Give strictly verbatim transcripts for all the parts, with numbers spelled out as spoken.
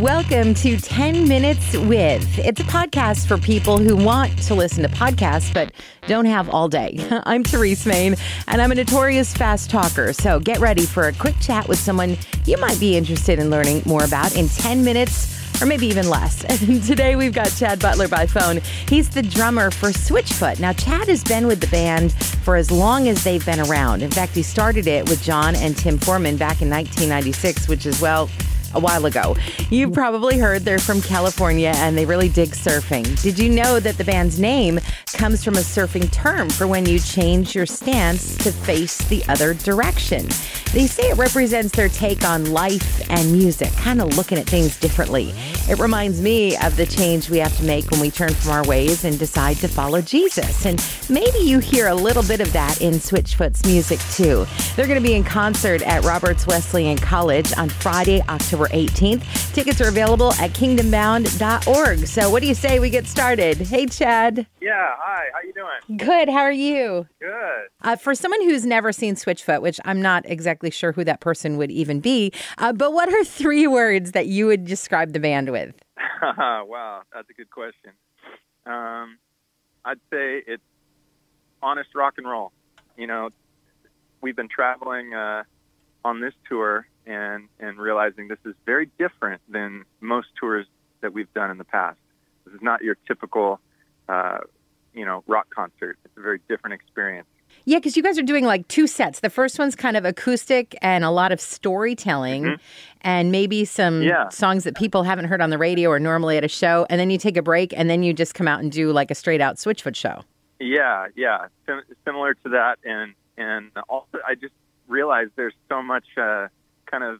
Welcome to ten minutes with. It's a podcast for people who want to listen to podcasts but don't have all day. I'm Terese Main, and I'm a notorious fast talker, so get ready for a quick chat with someone you might be interested in learning more about in ten minutes or maybe even less. And today we've got Chad Butler by phone. He's the drummer for Switchfoot. Now, Chad has been with the band for as long as they've been around. In fact, he started it with John and Tim Foreman back in nineteen ninety-six, which is, well, a while ago. You've probably heard they're from California and they really dig surfing. Did you know that the band's name comes from a surfing term for when you change your stance to face the other direction? They say it represents their take on life and music, kind of looking at things differently. It reminds me of the change we have to make when we turn from our ways and decide to follow Jesus. And maybe you hear a little bit of that in Switchfoot's music too. They're going to be in concert at Roberts Wesleyan College on Friday, October eighteenth. Tickets are available at kingdom bound dot org. So what do you say we get started? Hey, Chad. Yeah, hi. How you doing? Good. How are you? Good. Uh, for someone who's never seen Switchfoot, which I'm not exactly sure who that person would even be, uh, but what are three words that you would describe the band with? Wow, that's a good question. Um, I'd say it's honest rock and roll. You know, we've been traveling uh, on this tour and and realizing this is very different than most tours that we've done in the past. This is not your typical, uh, you know, rock concert. It's a very different experience. Yeah, because you guys are doing like two sets. The first one's kind of acoustic and a lot of storytelling, mm-hmm. and maybe some yeah. songs that people haven't heard on the radio or normally at a show. And then you take a break, and then you just come out and do like a straight out Switchfoot show. Yeah, yeah, Sim similar to that. And and also, I just realized there's so much uh, kind of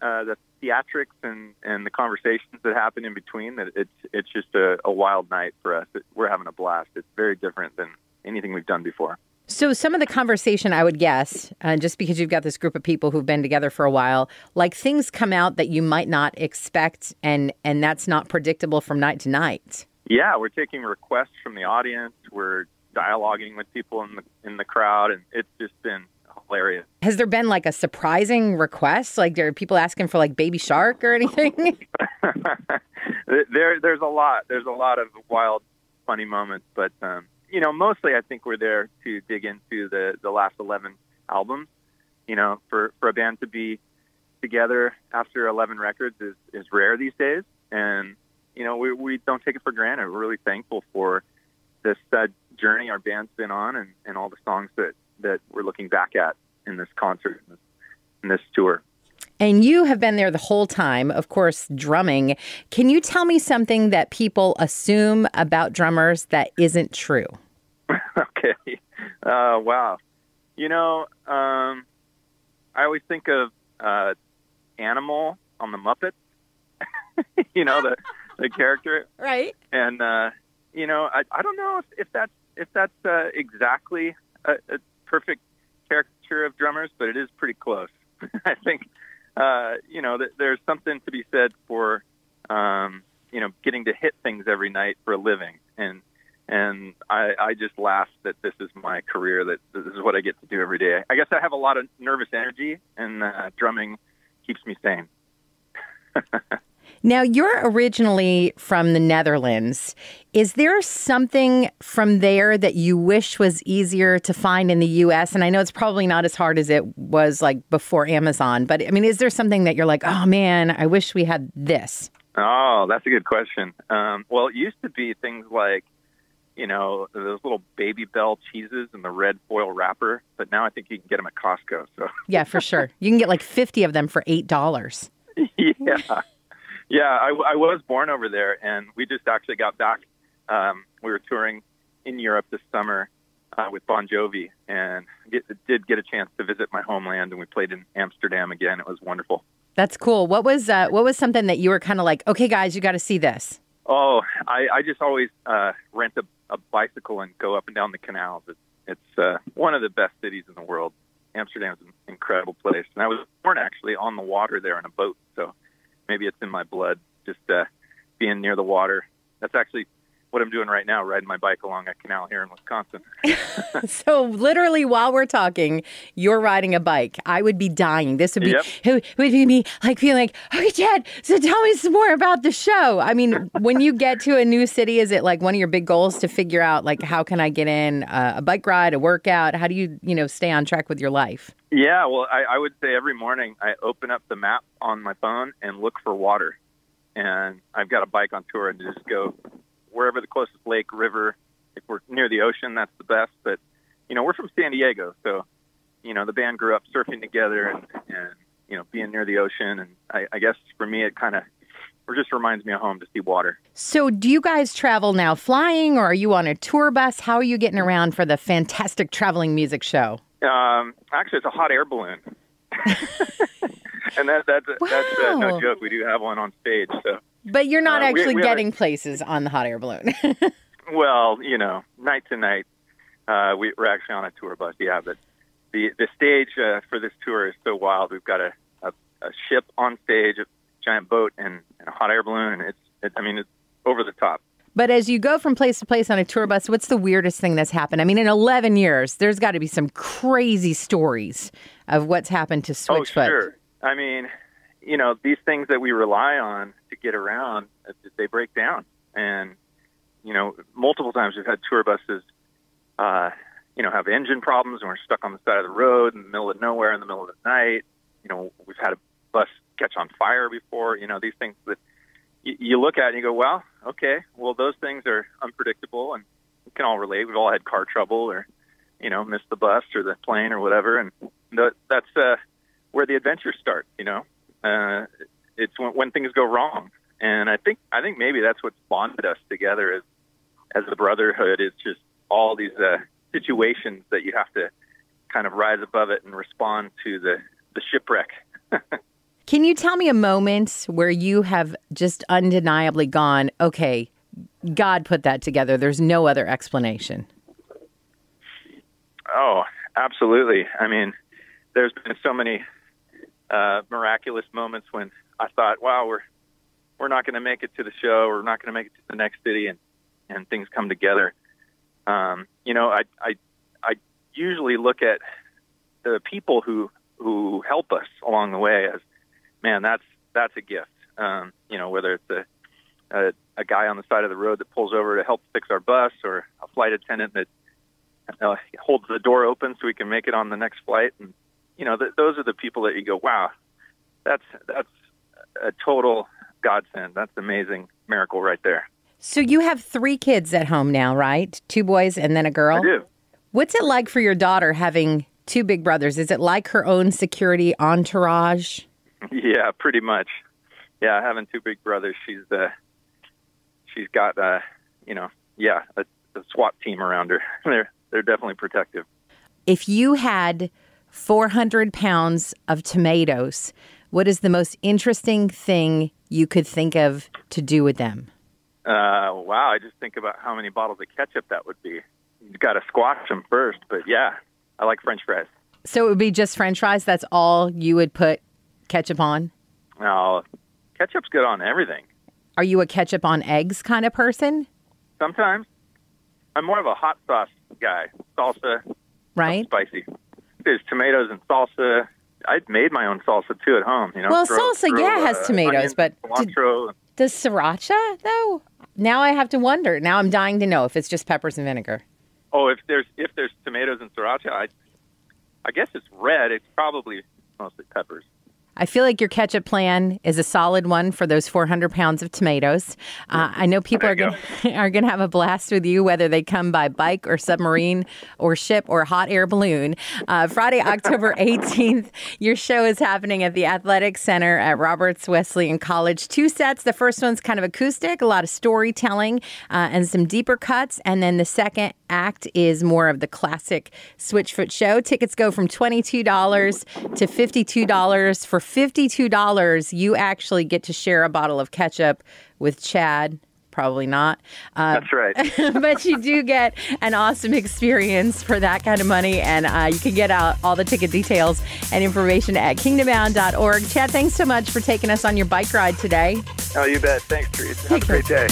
uh, the theatrics and and the conversations that happen in between that it's it's just a, a wild night for us. We're having a blast. It's very different than anything we've done before. So some of the conversation, I would guess, uh, just because you've got this group of people who've been together for a while, like things come out that you might not expect, and and that's not predictable from night to night. Yeah, we're taking requests from the audience. We're dialoguing with people in the in the crowd, and it's just been hilarious. Has there been like a surprising request? Like, there are people asking for like Baby Shark or anything? there, there's a lot. There's a lot of wild, funny moments, but. Um, You know, mostly I think we're there to dig into the, the last eleven albums. You know, for, for a band to be together after eleven records is, is rare these days. And, you know, we, we don't take it for granted. We're really thankful for this uh, journey our band's been on and, and all the songs that, that we're looking back at in this concert, in this, in this tour. And you have been there the whole time, of course, drumming. Can you tell me something that people assume about drummers that isn't true? Okay. Uh, wow. You know, um, I always think of uh, Animal on the Muppets, you know, the, the character. Right. And, uh, you know, I, I don't know if, if that's, if that's uh, exactly a, a perfect caricature of drummers, but it is pretty close, I think. Uh, you know, th there's something to be said for, um, you know, getting to hit things every night for a living. And and I, I just laugh that this is my career, that this is what I get to do every day. I guess I have a lot of nervous energy, and uh, drumming keeps me sane. Now, you're originally from the Netherlands. Is there something from there that you wish was easier to find in the U S? And I know it's probably not as hard as it was like before Amazon, but I mean, is there something that you're like, oh man, I wish we had this? Oh, that's a good question. Um, well, it used to be things like, you know, those little Baby Bell cheeses and the red foil wrapper, but now I think you can get them at Costco. So yeah, for sure. You can get like fifty of them for eight dollars. Yeah. Yeah, I, I was born over there, and we just actually got back. Um, we were touring in Europe this summer uh, with Bon Jovi, and get, did get a chance to visit my homeland, and we played in Amsterdam again. It was wonderful. That's cool. What was uh, what was something that you were kind of like, okay, guys, you got to see this? Oh, I, I just always uh, rent a, a bicycle and go up and down the canals. It's, it's uh, one of the best cities in the world. Amsterdam's an incredible place, and I was born actually on the water there in a boat, so maybe it's in my blood, just uh, being near the water. That's actually what I'm doing right now, riding my bike along a canal here in Wisconsin. So literally while we're talking, you're riding a bike. I would be dying. This would be, yep. it would be me like feeling like, okay, Chad, so tell me some more about the show. I mean, when you get to a new city, is it like one of your big goals to figure out like, how can I get in uh, a bike ride, a workout? How do you, you know, stay on track with your life? Yeah, well, I, I would say every morning I open up the map on my phone and look for water. And I've got a bike on tour and just go wherever the closest lake, river. If we're near the ocean, that's the best. But, you know, we're from San Diego. So, you know, the band grew up surfing together and, and you know, being near the ocean. And I, I guess for me, it kind of it just reminds me of home to see water. So do you guys travel now flying, or are you on a tour bus? How are you getting around for the fantastic traveling music show? Um, actually, it's a hot air balloon. And that, that's, wow. that's uh, no joke. We do have one on stage. So. But you're not uh, actually we, we getting a, places on the hot air balloon. Well, you know, night to night, uh, we, we're actually on a tour bus. Yeah, but the, the stage uh, for this tour is so wild. We've got a, a, a ship on stage, a giant boat, and, and a hot air balloon. And it's, it, I mean, it's over the top. But as you go from place to place on a tour bus, what's the weirdest thing that's happened? I mean, in eleven years, there's got to be some crazy stories of what's happened to Switchfoot. Oh, sure. I mean, you know, these things that we rely on to get around, they break down. And, you know, multiple times we've had tour buses, uh, you know, have engine problems and we're stuck on the side of the road in the middle of nowhere in the middle of the night. You know, we've had a bus catch on fire before, you know, these things that you look at and you go, well, okay, well, those things are unpredictable and we can all relate. We've all had car trouble or, you know, missed the bus or the plane or whatever. And that's uh, where the adventure starts, you know. Uh, it's when, when things go wrong. And I think I think maybe that's what's bonded us together as, as a brotherhood is just all these uh, situations that you have to kind of rise above it and respond to the, the shipwreck. Can you tell me a moment where you have just undeniably gone, okay, God put that together. There's no other explanation. Oh, absolutely. I mean, there's been so many uh, miraculous moments when I thought, wow, we're, we're not going to make it to the show. We're not going to make it to the next city, and, and things come together. Um, you know, I, I, I usually look at the people who, who help us along the way as, man, that's that's a gift. Um, you know, whether it's a, a a guy on the side of the road that pulls over to help fix our bus, or a flight attendant that uh, holds the door open so we can make it on the next flight. And you know, th those are the people that you go, wow, that's that's a total godsend. That's an amazing miracle right there. So you have three kids at home now, right? Two boys and then a girl. I do. What's it like for your daughter having two big brothers? Is it like her own security entourage? Yeah, pretty much. Yeah, having two big brothers, she's uh, she's got uh, you know, yeah, a, a SWAT team around her. They're they're definitely protective. If you had four hundred pounds of tomatoes, what is the most interesting thing you could think of to do with them? Uh, wow, I just think about how many bottles of ketchup that would be. You've got to squash them first, but yeah, I like French fries. So it would be just French fries. That's all you would put ketchup on? No, ketchup's good on everything. Are you a ketchup on eggs kind of person? Sometimes. I'm more of a hot sauce guy. Salsa. Right. Spicy. There's tomatoes and salsa. I made my own salsa, too, at home. You know, well, throw, salsa, throw, yeah, uh, has tomatoes, but did, does sriracha, though? Now I have to wonder. Now I'm dying to know if it's just peppers and vinegar. Oh, if there's if there's tomatoes and sriracha, I, I guess it's red. It's probably mostly peppers. I feel like your ketchup plan is a solid one for those four hundred pounds of tomatoes. Uh, I know people are going are going to have a blast with you, whether they come by bike or submarine or ship or hot air balloon. Uh, Friday, October eighteenth, your show is happening at the Athletic Center at Roberts Wesleyan College. Two sets. The first one's kind of acoustic, a lot of storytelling uh, and some deeper cuts. And then the second act is more of the classic Switchfoot show. Tickets go from twenty-two dollars to fifty-two dollars. For fifty-two dollars, you actually get to share a bottle of ketchup with Chad. Probably not. Uh, That's right. But you do get an awesome experience for that kind of money, and uh, you can get out all the ticket details and information at kingdom bound dot org. Chad, thanks so much for taking us on your bike ride today. Oh, you bet. Thanks, Terese. Have a great day.